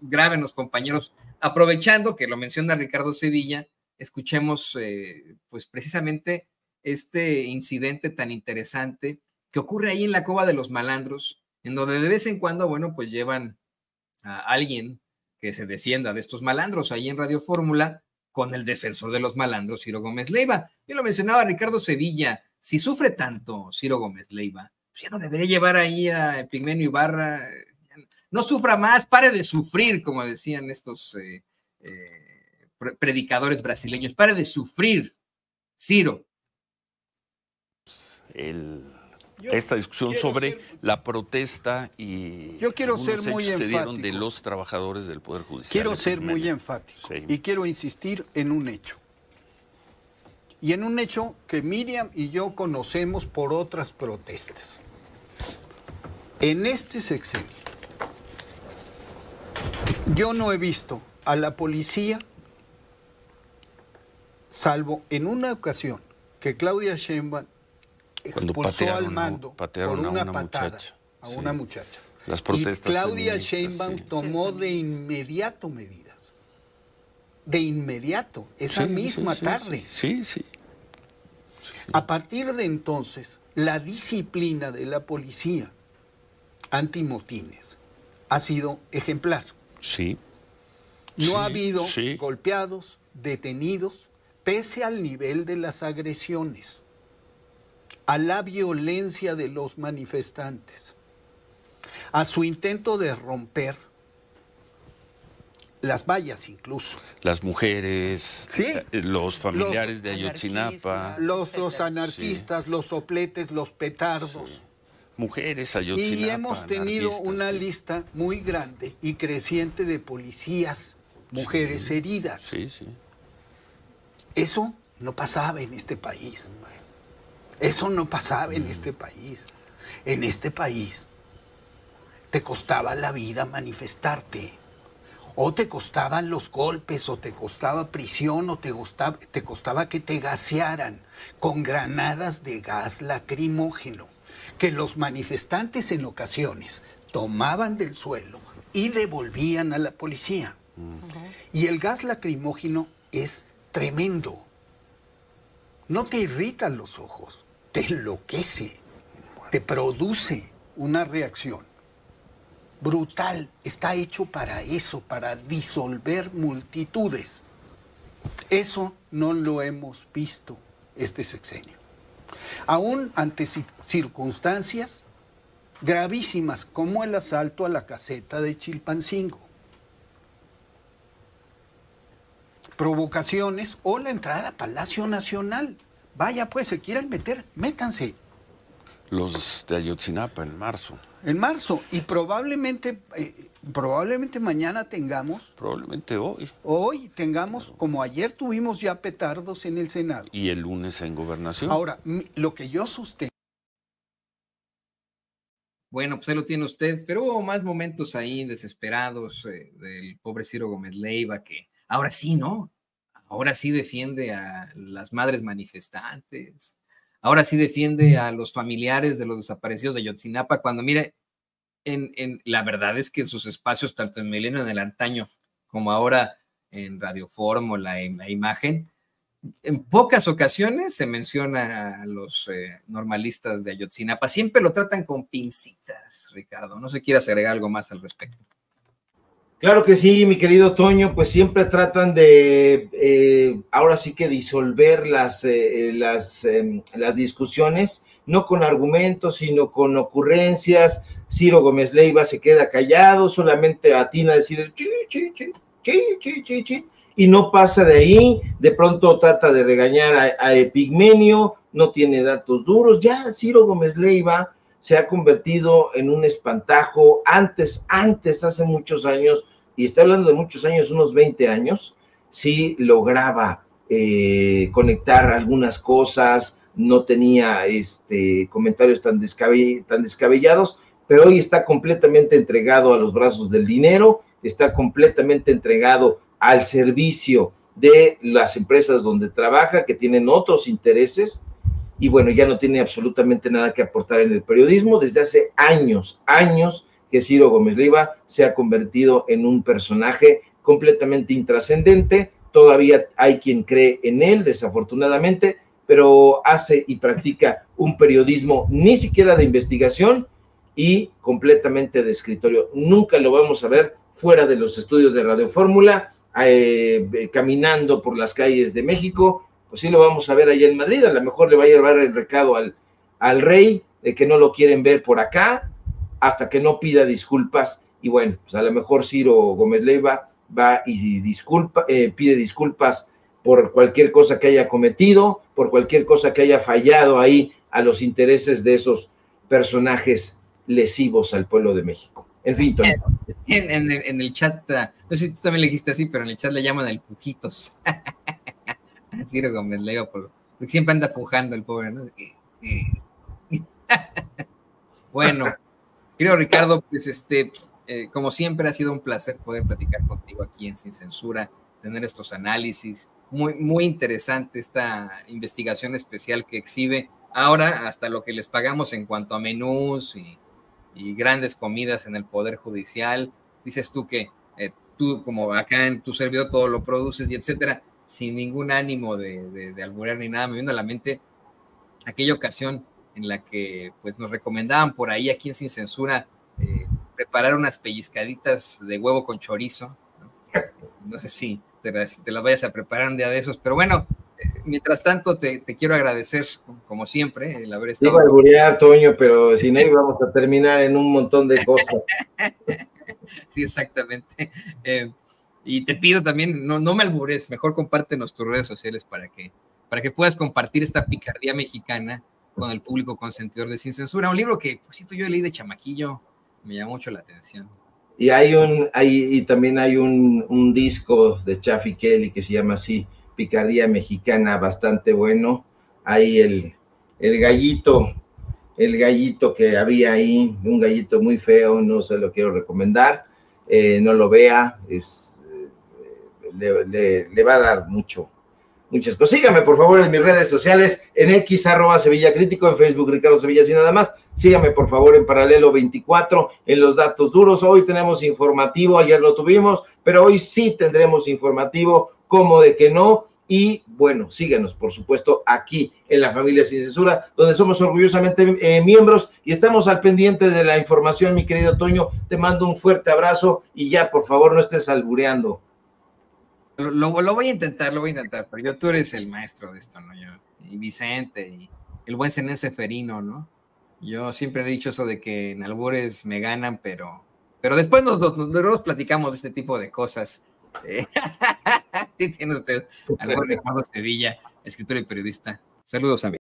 graben los compañeros. Aprovechando que lo menciona Ricardo Sevilla, escuchemos pues precisamente este incidente tan interesante que ocurre ahí en la Cova de los Malandros, en donde de vez en cuando, bueno, pues llevan a alguien que se defienda de estos malandros ahí en Radio Fórmula con el defensor de los malandros, Ciro Gómez Leyva. Yo lo mencionaba Ricardo Sevilla, si sufre tanto Ciro Gómez Leyva, pues ya no debería llevar ahí a Epigmenio Ibarra. No sufra más, pare de sufrir, como decían estos predicadores brasileños, pare de sufrir, Ciro. Esta discusión sobre la protesta y yo quiero ser muy enfático de los trabajadores del Poder Judicial. Quiero ser muy enfático y quiero insistir en un hecho. Y en un hecho que Miriam y yo conocemos por otras protestas. En este sexenio, yo no he visto a la policía, salvo en una ocasión que Claudia Sheinbaum expulsó al mando por una patada a una muchacha. Las protestas y Claudia Sheinbaum tomó de inmediato medidas. De inmediato, esa misma tarde. A partir de entonces, la disciplina de la policía antimotines ha sido ejemplar. No ha habido golpeados, detenidos, pese al nivel de las agresiones, a la violencia de los manifestantes, a su intento de romper las vallas incluso. Las mujeres, los familiares de Ayotzinapa. Los anarquistas, los sopletes, los petardos. Mujeres, Ayotzinapa. Y hemos tenido una lista muy grande y creciente de policías, mujeres heridas. Eso no pasaba en este país. Eso no pasaba en este país. En este país te costaba la vida manifestarte. O te costaban los golpes, o te costaba prisión, o te costaba que te gasearan con granadas de gas lacrimógeno, que los manifestantes en ocasiones tomaban del suelo y devolvían a la policía. Y el gas lacrimógeno es tremendo. No te irritan los ojos, te enloquece, te produce una reacción brutal. Está hecho para eso, para disolver multitudes. Eso no lo hemos visto este sexenio. Aún ante circunstancias gravísimas como el asalto a la caseta de Chilpancingo, provocaciones o la entrada a Palacio Nacional. Vaya pues, se quieran meter, métanse. Los de Ayotzinapa en marzo. En marzo, y probablemente mañana tengamos... Probablemente hoy. Hoy tengamos, como ayer tuvimos ya petardos en el Senado. Y el lunes en Gobernación. Ahora, lo que yo sostengo... Bueno, pues ahí lo tiene usted, pero hubo más momentos ahí desesperados del pobre Ciro Gómez Leyva que... Ahora sí, ¿no? Ahora sí defiende a las madres manifestantes. Ahora sí defiende a los familiares de los desaparecidos de Ayotzinapa. Cuando, mire, la verdad es que en sus espacios, tanto en Milenio, en el antaño, como ahora en Radio Fórmula, en La Imagen, en pocas ocasiones se menciona a los normalistas de Ayotzinapa. Siempre lo tratan con pincitas, Ricardo. No sé si quieres agregar algo más al respecto. Claro que sí, mi querido Toño, pues siempre tratan de, ahora sí que disolver las discusiones, no con argumentos, sino con ocurrencias. Ciro Gómez Leyva se queda callado, solamente atina a decir chi, chi, chi, chi, chi, chi, chi, y no pasa de ahí. De pronto trata de regañar a Epigmenio, no tiene datos duros. Ya Ciro Gómez Leyva se ha convertido en un espantajo. Antes, hace muchos años, y estoy hablando de muchos años, unos 20 años, sí lograba conectar algunas cosas, no tenía comentarios tan descabellados, pero hoy está completamente entregado a los brazos del dinero, está completamente entregado al servicio de las empresas donde trabaja, que tienen otros intereses, y bueno, ya no tiene absolutamente nada que aportar en el periodismo desde hace años que Ciro Gómez Leyva se ha convertido en un personaje completamente intrascendente. Todavía hay quien cree en él, desafortunadamente, pero hace y practica un periodismo ni siquiera de investigación y completamente de escritorio. Nunca lo vamos a ver fuera de los estudios de Radio Fórmula, caminando por las calles de México. Pues sí lo vamos a ver allá en Madrid, a lo mejor le va a llevar el recado al rey de que no lo quieren ver por acá, hasta que no pida disculpas, y bueno, pues a lo mejor Ciro Gómez Leyva va y pide disculpas por cualquier cosa que haya cometido, por cualquier cosa que haya fallado ahí a los intereses de esos personajes lesivos al pueblo de México. En fin, Tony. En el chat, no sé si tú también le dijiste así, pero en el chat le llaman el Pujitos. Ciro Gómez Leyva, porque siempre anda pujando el pobre, ¿no? Bueno, querido Ricardo, pues como siempre ha sido un placer poder platicar contigo aquí en Sin Censura, tener estos análisis, muy, muy interesante esta investigación especial que exhibe ahora hasta lo que les pagamos en cuanto a menús y grandes comidas en el Poder Judicial. Dices tú que tú, como acá en tu servidor, todo lo produces y etcétera, sin ningún ánimo de alburear ni nada. Me vino a la mente aquella ocasión en la que pues nos recomendaban por ahí, aquí en Sin Censura, preparar unas pellizcaditas de huevo con chorizo, ¿no? No sé si te las vayas a preparar un día de esos, pero bueno, mientras tanto te quiero agradecer, como siempre, el haber estado... Iba a alburear, Toño, pero si no íbamos a terminar en un montón de cosas. Sí, exactamente. Y te pido también, no me albures, mejor compártenos tus redes sociales para que puedas compartir esta picardía mexicana con el público consentidor de Sin Censura, un libro que, por cierto, yo leí de chamaquillo, me llamó mucho la atención. Y también hay un disco de Chafi Kelly que se llama así, Picardía Mexicana, bastante bueno. Hay el gallito que había ahí, un gallito muy feo, no se lo quiero recomendar, no lo vea, le va a dar muchas cosas. Sígame, por favor, en mis redes sociales, en X, @SevillaCrítico, en Facebook, Ricardo Sevilla, sin nada más. Sígame, por favor, en Paralelo 24, en Los Datos Duros. Hoy tenemos informativo, ayer lo tuvimos, pero hoy sí tendremos informativo, como de que no. Y, bueno, síganos, por supuesto, aquí en la familia Sin Censura, donde somos orgullosamente miembros y estamos al pendiente de la información, mi querido Toño. Te mando un fuerte abrazo y ya, por favor, no estés albureando. Lo voy a intentar, pero tú eres el maestro de esto, ¿no? Y Vicente, y el buen Zenén Seferino, ¿no? Yo siempre he dicho eso de que en albures me ganan, pero después nos platicamos de este tipo de cosas. Tiene usted al buen Ricardo Sevilla, escritor y periodista. Saludos, amigos.